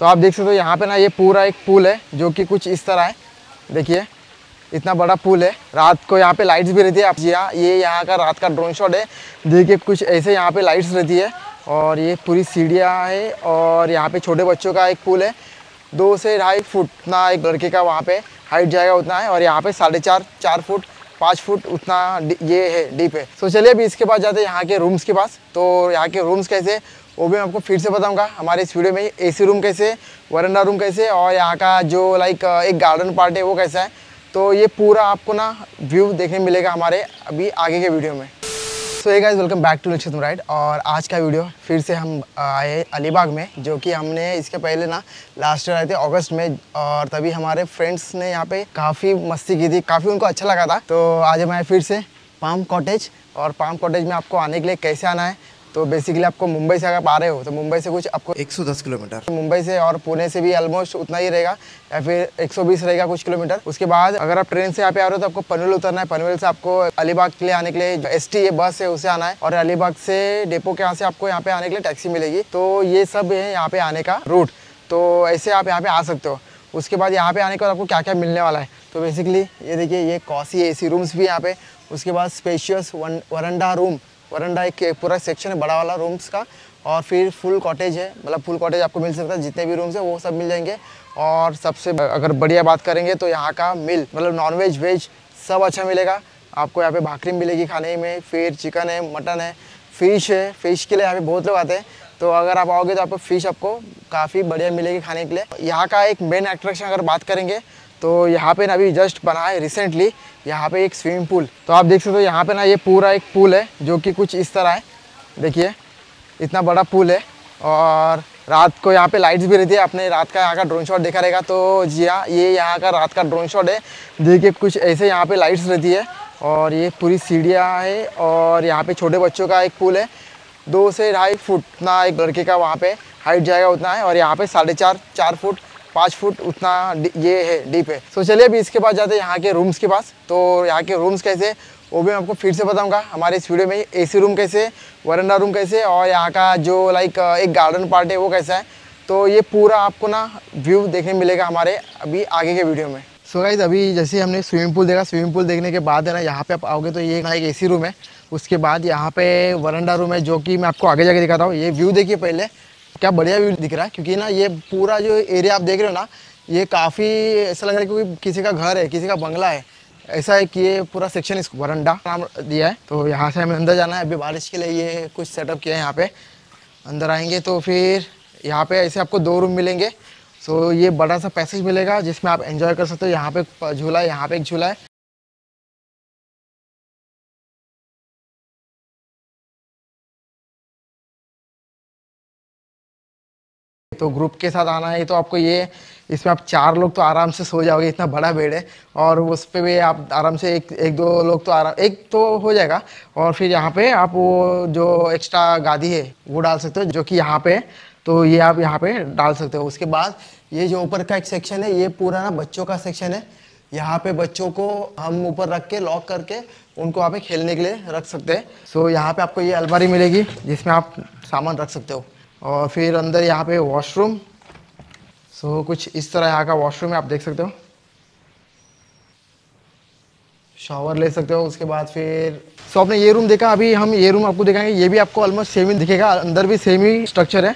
तो आप देख सकते हो यहाँ पे ना ये पूरा एक पूल है जो कि कुछ इस तरह है। देखिए इतना बड़ा पूल है। रात को यहाँ पे लाइट्स भी रहती है। आप जी हाँ, ये यहाँ का रात का ड्रोन शॉट है। देखिए कुछ ऐसे यहाँ पे लाइट्स रहती है और ये पूरी सीढ़ियाँ है और यहाँ पे छोटे बच्चों का एक पूल है। 2 से 2.5 फुट उतना एक लड़के का वहाँ पे हाइट जाएगा उतना है और यहाँ पे 4.5 फुट 5 फुट उतना ये है डीप है। तो चलिए अभी इसके बाद जाते हैं यहाँ के रूम्स के पास। तो यहाँ के रूम्स कैसे वो भी मैं आपको फिर से बताऊंगा हमारे इस वीडियो में। एसी रूम कैसे, वरंडा रूम कैसे और यहाँ का जो लाइक एक गार्डन पार्ट है वो कैसा है, तो ये पूरा आपको ना व्यू देखने मिलेगा हमारे अभी आगे के वीडियो में। So hey guys, welcome back to Nilesh Kadam ride. और आज का वीडियो फिर से हम आए अलीबाग में, जो कि हमने इसके पहले ना लास्ट ईयर आए थे अगस्त में और तभी हमारे फ्रेंड्स ने यहाँ पे काफ़ी मस्ती की थी, काफ़ी उनको अच्छा लगा था। तो आज हम आए फिर से पाम कॉटेज। और पाम कॉटेज में आपको आने के लिए कैसे आना है, तो बेसिकली आपको मुंबई से अगर आ रहे हो तो मुंबई से कुछ आपको 110 किलोमीटर मुंबई से और पुणे से भी ऑलमोस्ट उतना ही रहेगा या फिर 120 रहेगा कुछ किलोमीटर। उसके बाद अगर आप ट्रेन से यहाँ पे आ रहे हो तो आपको पनवेल उतरना है। पनवेल से आपको अलीबाग के लिए आने के लिए ST ये बस है उसे आना है और अलीबाग से डेपो के यहाँ से आपको यहाँ पे आने के लिए टैक्सी मिलेगी। तो ये सब है यहाँ पे आने का रूट। तो ऐसे आप यहाँ पे आ सकते हो। उसके बाद यहाँ पे आने के बाद आपको क्या क्या मिलने वाला है, तो बेसिकली ये देखिए ये कॉसी AC रूम्स भी यहाँ पे। उसके बाद स्पेशियस वरंडा रूम, वरंडा एक पूरा सेक्शन है बड़ा वाला रूम्स का। और फिर फुल कॉटेज है, मतलब फुल कॉटेज आपको मिल सकता है, जितने भी रूम्स हैं वो सब मिल जाएंगे। और सबसे अगर बढ़िया बात करेंगे तो यहाँ का मिल मतलब नॉनवेज वेज सब अच्छा मिलेगा आपको। यहाँ पे भाकरी मिलेगी खाने में, फिर चिकन है, मटन है, फ़िश है। फ़िश के लिए यहाँ पे बहुत लोग आते हैं, तो अगर आप आओगे तो आपको फ़िश आपको काफ़ी बढ़िया मिलेगी खाने के लिए। यहाँ का एक मेन अट्रैक्शन अगर बात करेंगे तो यहाँ पे ना अभी जस्ट बना है रिसेंटली यहाँ पे एक स्विमिंग पूल। तो आप देख सकते हो यहाँ पे ना ये पूरा एक पूल है जो कि कुछ इस तरह है। देखिए इतना बड़ा पूल है और रात को यहाँ पे लाइट्स भी रहती है। आपने रात का यहाँ का ड्रोन शॉट देखा रहेगा। तो जी हाँ, ये यहाँ का रात का ड्रोन शॉट है। देखिए कुछ ऐसे यहाँ पे लाइट्स रहती है और ये पूरी सीढ़ियाँ है और यहाँ पे छोटे बच्चों का एक पूल है। 2 से 2.5 फुट उतना एक लड़के का वहाँ पे हाइट जाएगा उतना है और यहाँ पे 4.5 फुट 5 फुट उतना ये है डीप है। तो चलिए अभी इसके बाद जाते हैं यहाँ के रूम्स के पास। तो यहाँ के रूम्स कैसे वो भी मैं आपको फिर से बताऊंगा हमारे इस वीडियो में। AC रूम कैसे, वरंडा रूम कैसे और यहाँ का जो लाइक एक गार्डन पार्ट है वो कैसा है, तो ये पूरा आपको ना व्यू देखने मिलेगा हमारे अभी आगे के वीडियो में। सो गाइस, अभी जैसे हमने स्विमिंग पूल देखा, स्विमिंग पूल देखने के बाद है ना यहाँ पे आप आओगे तो ये एक AC रूम है। उसके बाद यहाँ पे वरंडा रूम है जो कि मैं आपको आगे जाके दिखाता हूँ। ये व्यू देखिए पहले, क्या बढ़िया व्यू दिख रहा है। क्योंकि ना ये पूरा जो एरिया आप देख रहे हो ना, ये काफ़ी ऐसा लग रहा है क्योंकि किसी का घर है, किसी का बंगला है, ऐसा है कि ये पूरा सेक्शन इसको वरंडा नाम दिया है। तो यहाँ से हमें अंदर जाना है। अभी बारिश के लिए ये कुछ सेटअप किया है यहाँ पे। अंदर आएंगे तो फिर यहाँ पे ऐसे आपको 2 रूम मिलेंगे। सो ये बड़ा सा पैसेज मिलेगा जिसमें आप एंजॉय कर सकते हो। यहाँ पे झूला है, यहाँ पे एक झूला है। तो ग्रुप के साथ आना है तो आपको ये इसमें आप 4 लोग तो आराम से सो जाओगे, इतना बड़ा बेड है। और उस पर भी आप आराम से एक दो लोग तो आराम एक तो हो जाएगा। और फिर यहाँ पे आप वो जो एक्स्ट्रा गादी है वो डाल सकते हो जो कि यहाँ पे, तो ये आप यहाँ पे डाल सकते हो। उसके बाद ये जो ऊपर का एक सेक्शन है ये पूरा ना बच्चों का सेक्शन है। यहाँ पे बच्चों को हम ऊपर रख के लॉक करके उनको वहाँ पे खेलने के लिए रख सकते हैं। सो यहाँ पे आपको ये अलमारी मिलेगी जिसमें आप सामान रख सकते हो। और फिर अंदर यहाँ पे वॉशरूम, सो कुछ इस तरह यहाँ का वॉशरूम है, आप देख सकते हो। शॉवर ले सकते हो। उसके बाद फिर सो आपने ये रूम देखा, अभी हम ये रूम आपको दिखाएंगे। ये भी आपको ऑलमोस्ट सेम ही दिखेगा, अंदर भी सेम ही स्ट्रक्चर है।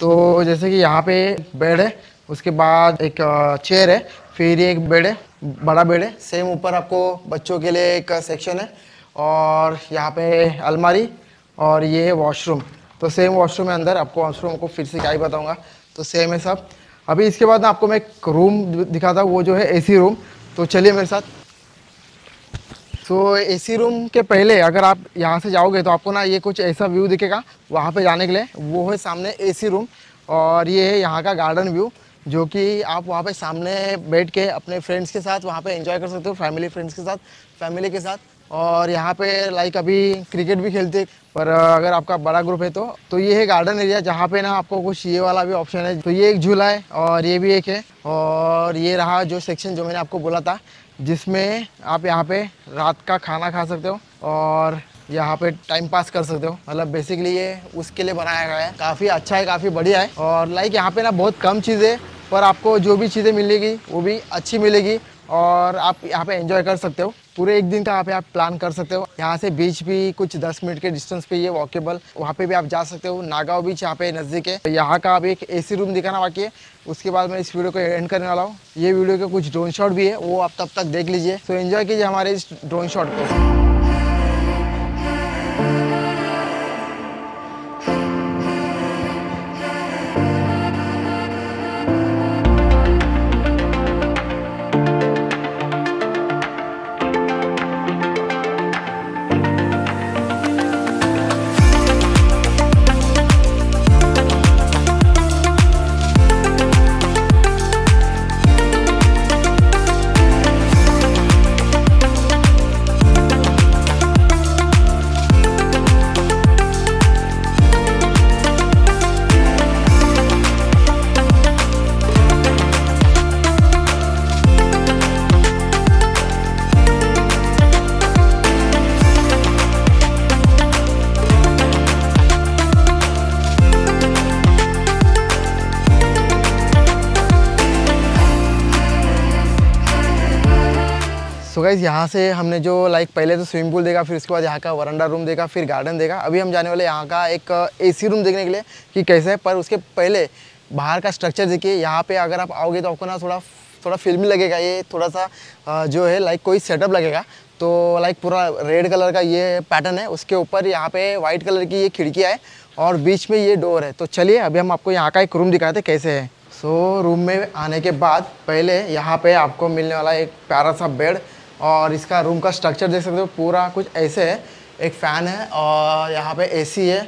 तो जैसे कि यहाँ पे बेड है, उसके बाद एक चेयर है, फिर ये एक बेड है, बड़ा बेड है। सेम ऊपर आपको बच्चों के लिए एक सेक्शन है और यहाँ पे अलमारी और ये वॉशरूम। तो सेम वॉशरूम है अंदर, आपको वॉशरूम को फिर से क्या ही बताऊंगा, तो सेम है सब। अभी इसके बाद ना आपको मैं एक रूम दिखाता हूँ, वो जो है AC रूम। तो चलिए मेरे साथ। सो AC रूम के पहले अगर आप यहाँ से जाओगे तो आपको ना ये कुछ ऐसा व्यू दिखेगा। वहाँ पे जाने के लिए वो है सामने AC रूम और ये है यहाँ का गार्डन व्यू, जो कि आप वहाँ पे सामने बैठ के अपने फ्रेंड्स के साथ वहाँ पे एंजॉय कर सकते हो, फैमिली फ्रेंड्स के साथ, फैमिली के साथ। और यहाँ पे लाइक अभी क्रिकेट भी खेलते हैं, पर अगर आपका बड़ा ग्रुप है तो ये है गार्डन एरिया जहाँ पे ना आपको कुछ ये वाला भी ऑप्शन है। तो ये एक झूला है और ये भी एक है। और ये रहा जो सेक्शन जो मैंने आपको बोला था जिसमें आप यहाँ पे रात का खाना खा सकते हो। और यहाँ पे टाइम पास कर सकते हो। मतलब बेसिकली ये उसके लिए बनाया गया है, काफ़ी अच्छा है, काफ़ी बढ़िया है। और लाइक यहाँ पे ना बहुत कम चीज़ें, पर आपको जो भी चीज़ें मिलेगी वो भी अच्छी मिलेगी और आप यहाँ पे एंजॉय कर सकते हो। पूरे एक दिन का यहाँ पे आप प्लान कर सकते हो। यहाँ से बीच भी कुछ 10 मिनट के डिस्टेंस पे ये वॉकेबल, वहाँ पे भी आप जा सकते हो। नागाव बीच यहाँ पे नज़दीक है। यहाँ का आप एक एसी रूम दिखाना बाकी है, उसके बाद मैं इस वीडियो को एंड करने वाला हूँ। ये वीडियो के कुछ ड्रोन शॉट भी है, वो आप तब तक देख लीजिए। तो एंजॉय कीजिए हमारे इस ड्रोन शॉट को। गाइस यहाँ से हमने जो लाइक पहले तो स्विमिंग पूल देखा, फिर उसके बाद यहाँ का वरांडा रूम देखा, फिर गार्डन देखा। अभी हम जाने वाले यहाँ का एक एसी रूम देखने के लिए कि कैसे है। पर उसके पहले बाहर का स्ट्रक्चर देखिए। यहाँ पे अगर आप आओगे तो आपको ना थोड़ा फिल्मी लगेगा। ये थोड़ा सा जो है लाइक कोई सेटअप लगेगा। तो लाइक पूरा रेड कलर का ये पैटर्न है, उसके ऊपर यहाँ पर वाइट कलर की ये खिड़कियाँ है और बीच में ये डोर है। तो चलिए अभी हम आपको यहाँ का एक रूम दिखाते कैसे है। सो रूम में आने के बाद पहले यहाँ पर आपको मिलने वाला एक प्यारा सा बेड, और इसका रूम का स्ट्रक्चर देख सकते हो। पूरा कुछ ऐसे है, एक फ़ैन है और यहाँ पे एसी है।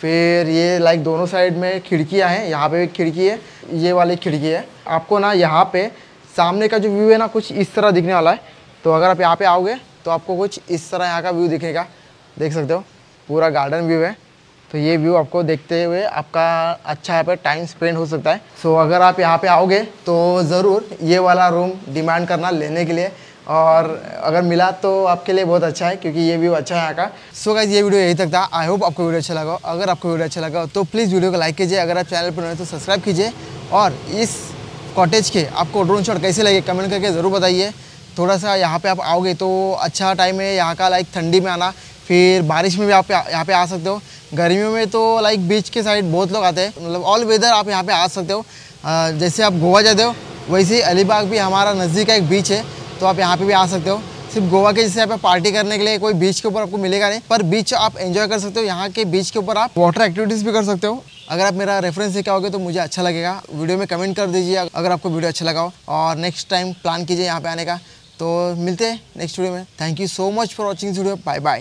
फिर ये लाइक दोनों साइड में खिड़कियाँ हैं। यहाँ पे भी खिड़की है, ये वाली खिड़की है। आपको ना यहाँ पे सामने का जो व्यू है ना कुछ इस तरह दिखने वाला है। तो अगर आप यहाँ पे आओगे तो आपको कुछ इस तरह यहाँ का व्यू दिखेगा। देख सकते हो पूरा गार्डन व्यू है। तो ये व्यू आपको देखते हुए आपका अच्छा यहाँ पर टाइम स्पेंड हो सकता है। सो अगर आप यहाँ पर आओगे तो ज़रूर ये वाला रूम डिमांड करना लेने के लिए, और अगर मिला तो आपके लिए बहुत अच्छा है क्योंकि ये व्यू अच्छा है यहाँ का। सो गाइस ये वीडियो यहीं तक था। आई होप आपको वीडियो अच्छा लगा। अगर आपको वीडियो अच्छा लगा तो प्लीज़ वीडियो को लाइक कीजिए। अगर आप चैनल पर नए हैं तो सब्सक्राइब कीजिए। और इस कॉटेज के आपको ड्रोन शॉट कैसे लगे कमेंट करके ज़रूर बताइए। थोड़ा सा यहाँ पर आप आओगे तो अच्छा टाइम है यहाँ का। लाइक ठंडी में आना, फिर बारिश में भी आप यहाँ पे आ सकते हो। गर्मियों में तो लाइक बीच के साइड बहुत लोग आते हैं। मतलब ऑल वेदर आप यहाँ पर आ सकते हो। जैसे आप गोवा जाते हो वैसे अलीबाग भी हमारा नज़दीक का एक बीच है, तो आप यहाँ पे भी आ सकते हो। सिर्फ गोवा के जैसे यहाँ पे पार्टी करने के लिए कोई बीच के ऊपर आपको मिलेगा नहीं, पर बीच आप एंजॉय कर सकते हो। यहाँ के बीच के ऊपर आप वाटर एक्टिविटीज़ भी कर सकते हो। अगर आप मेरा रेफरेंस लेके आओगे तो मुझे अच्छा लगेगा। वीडियो में कमेंट कर दीजिए अगर आपको वीडियो अच्छा लगा हो, और नेक्स्ट टाइम प्लान कीजिए यहाँ पर आने का। तो मिलते हैं नेक्स्ट वीडियो में। Thank you so much for watching this video. Bye bye.